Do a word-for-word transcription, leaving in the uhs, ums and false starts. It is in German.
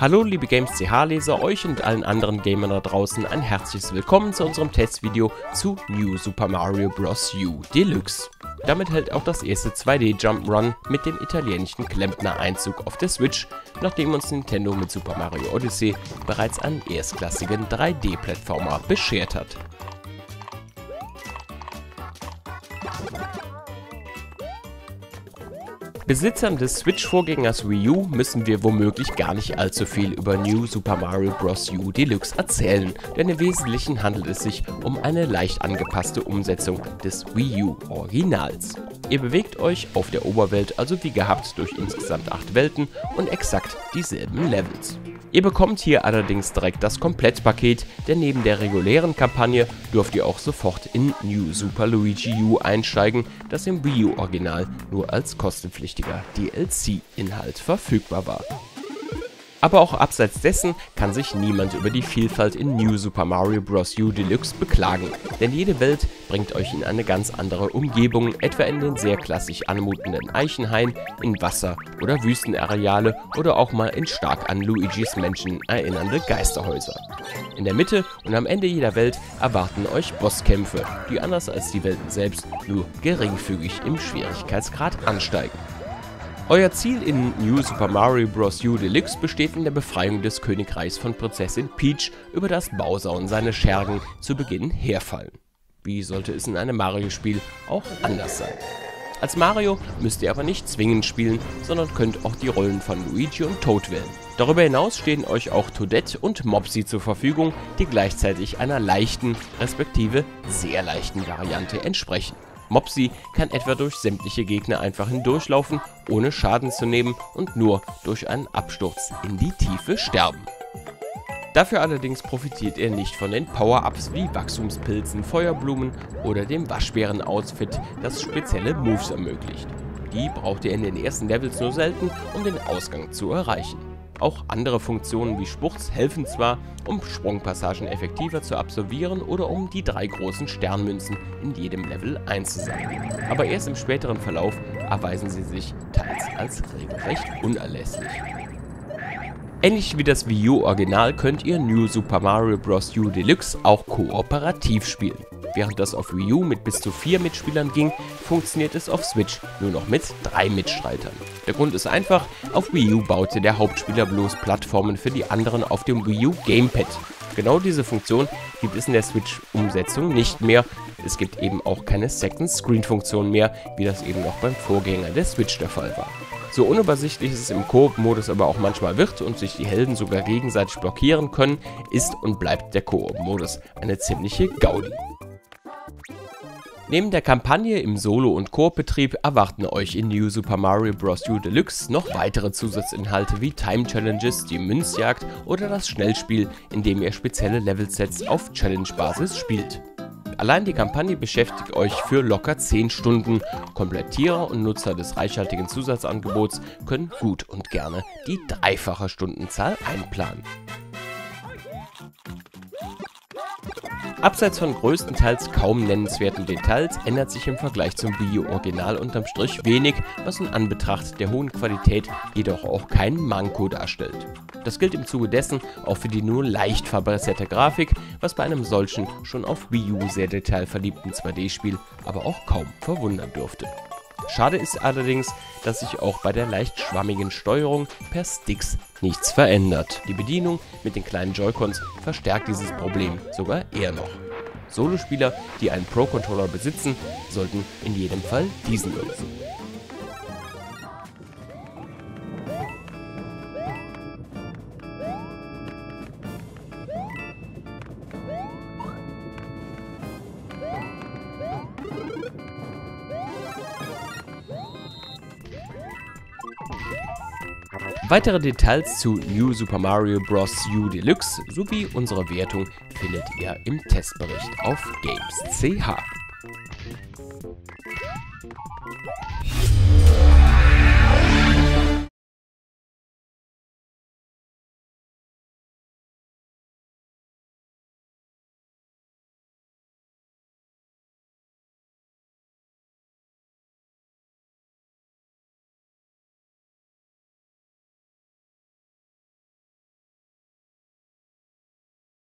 Hallo liebe Games-C H-Leser, euch und allen anderen Gamern da draußen ein herzliches Willkommen zu unserem Testvideo zu New Super Mario Bros U Deluxe. Damit hält auch das erste zwei D Jump Run mit dem italienischen Klempner-Einzug auf der Switch, nachdem uns Nintendo mit Super Mario Odyssey bereits einen erstklassigen drei D Plattformer beschert hat. Besitzern des Switch-Vorgängers Wii U müssen wir womöglich gar nicht allzu viel über New Super Mario Bros. U Deluxe erzählen, denn im Wesentlichen handelt es sich um eine leicht angepasste Umsetzung des Wii U Originals. Ihr bewegt euch auf der Oberwelt also wie gehabt durch insgesamt acht Welten und exakt dieselben Levels. Ihr bekommt hier allerdings direkt das Komplettpaket, denn neben der regulären Kampagne dürft ihr auch sofort in New Super Luigi U einsteigen, das im Wii U Original nur als kostenpflichtiger D L C-Inhalt verfügbar war. Aber auch abseits dessen kann sich niemand über die Vielfalt in New Super Mario Bros. U Deluxe beklagen, denn jede Welt bringt euch in eine ganz andere Umgebung, etwa in den sehr klassisch anmutenden Eichenhain, in Wasser- oder Wüstenareale oder auch mal in stark an Luigis Mansion erinnernde Geisterhäuser. In der Mitte und am Ende jeder Welt erwarten euch Bosskämpfe, die anders als die Welten selbst nur geringfügig im Schwierigkeitsgrad ansteigen. Euer Ziel in New Super Mario Bros. U Deluxe besteht in der Befreiung des Königreichs von Prinzessin Peach, über das Bowser und seine Schergen zu Beginn herfallen. Wie sollte es in einem Mario-Spiel auch anders sein? Als Mario müsst ihr aber nicht zwingend spielen, sondern könnt auch die Rollen von Luigi und Toad wählen. Darüber hinaus stehen euch auch Toadette und Mopsy zur Verfügung, die gleichzeitig einer leichten, respektive sehr leichten Variante entsprechen. Mopsy kann etwa durch sämtliche Gegner einfach hindurchlaufen, ohne Schaden zu nehmen und nur durch einen Absturz in die Tiefe sterben. Dafür allerdings profitiert ihr nicht von den Power-Ups wie Wachstumspilzen, Feuerblumen oder dem Waschbären-Outfit, das spezielle Moves ermöglicht. Die braucht ihr in den ersten Levels nur selten, um den Ausgang zu erreichen. Auch andere Funktionen wie Spurts helfen zwar, um Sprungpassagen effektiver zu absolvieren oder um die drei großen Sternmünzen in jedem Level einzusammeln. Aber erst im späteren Verlauf erweisen sie sich teils als regelrecht unerlässlich. Ähnlich wie das Wii U Original könnt ihr New Super Mario Bros. U Deluxe auch kooperativ spielen. Während das auf Wii U mit bis zu vier Mitspielern ging, funktioniert es auf Switch nur noch mit drei Mitstreitern. Der Grund ist einfach, auf Wii U baute der Hauptspieler bloß Plattformen für die anderen auf dem Wii U Gamepad. Genau diese Funktion gibt es in der Switch-Umsetzung nicht mehr. Es gibt eben auch keine Second-Screen-Funktion mehr, wie das eben noch beim Vorgänger der Switch der Fall war. So unübersichtlich es im Koop-Modus aber auch manchmal wird und sich die Helden sogar gegenseitig blockieren können, ist und bleibt der Koop-Modus eine ziemliche Gaudi. Neben der Kampagne im Solo- und Koop-Betrieb erwarten euch in New Super Mario Bros. U Deluxe noch weitere Zusatzinhalte wie Time-Challenges, die Münzjagd oder das Schnellspiel, in dem ihr spezielle Levelsets auf Challenge-Basis spielt. Allein die Kampagne beschäftigt euch für locker zehn Stunden. Komplettierer und Nutzer des reichhaltigen Zusatzangebots können gut und gerne die dreifache Stundenzahl einplanen. Abseits von größtenteils kaum nennenswerten Details ändert sich im Vergleich zum Wii U Original unterm Strich wenig, was in Anbetracht der hohen Qualität jedoch auch kein Manko darstellt. Das gilt im Zuge dessen auch für die nur leicht verbesserte Grafik, was bei einem solchen schon auf Wii U sehr detailverliebten zwei D Spiel aber auch kaum verwundern dürfte. Schade ist allerdings, dass sich auch bei der leicht schwammigen Steuerung per Sticks nichts verändert. Die Bedienung mit den kleinen Joy-Cons verstärkt dieses Problem sogar eher noch. Solospieler, die einen Pro-Controller besitzen, sollten in jedem Fall diesen nutzen. Weitere Details zu New Super Mario Bros. U Deluxe sowie unsere Wertung findet ihr im Testbericht auf Games C H.